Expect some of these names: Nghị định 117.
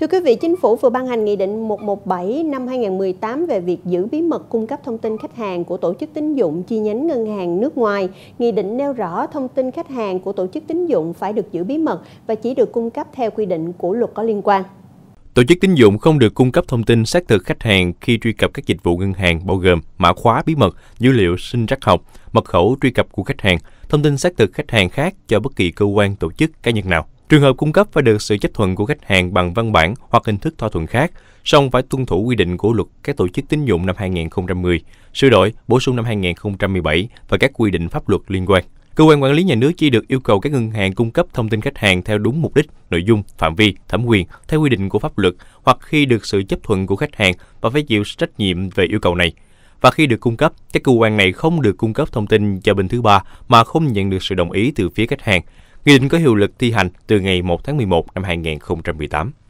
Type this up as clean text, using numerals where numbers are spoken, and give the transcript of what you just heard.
Thưa quý vị, Chính phủ vừa ban hành Nghị định 117 năm 2018 về việc giữ bí mật cung cấp thông tin khách hàng của tổ chức tín dụng chi nhánh ngân hàng nước ngoài. Nghị định nêu rõ thông tin khách hàng của tổ chức tín dụng phải được giữ bí mật và chỉ được cung cấp theo quy định của luật có liên quan. Tổ chức tín dụng không được cung cấp thông tin xác thực khách hàng khi truy cập các dịch vụ ngân hàng bao gồm mã khóa bí mật, dữ liệu sinh trắc học, mật khẩu truy cập của khách hàng, thông tin xác thực khách hàng khác cho bất kỳ cơ quan, tổ chức, cá nhân nào. Trường hợp cung cấp phải được sự chấp thuận của khách hàng bằng văn bản hoặc hình thức thỏa thuận khác, song phải tuân thủ quy định của Luật các tổ chức tín dụng năm 2010, sửa đổi, bổ sung năm 2017 và các quy định pháp luật liên quan. Cơ quan quản lý nhà nước chỉ được yêu cầu các ngân hàng cung cấp thông tin khách hàng theo đúng mục đích, nội dung, phạm vi, thẩm quyền theo quy định của pháp luật hoặc khi được sự chấp thuận của khách hàng và phải chịu trách nhiệm về yêu cầu này. Và khi được cung cấp, các cơ quan này không được cung cấp thông tin cho bên thứ ba mà không nhận được sự đồng ý từ phía khách hàng. Nghị định có hiệu lực thi hành từ ngày 1 tháng 11 năm 2018.